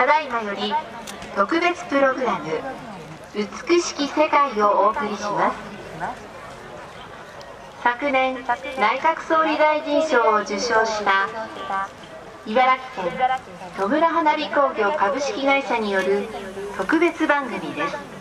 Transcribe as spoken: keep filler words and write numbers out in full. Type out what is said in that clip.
ただいまより特別プログラム「美しき世界」をお送りします。昨年内閣総理大臣賞を受賞した茨城県戸村花火工業株式会社による特別番組です。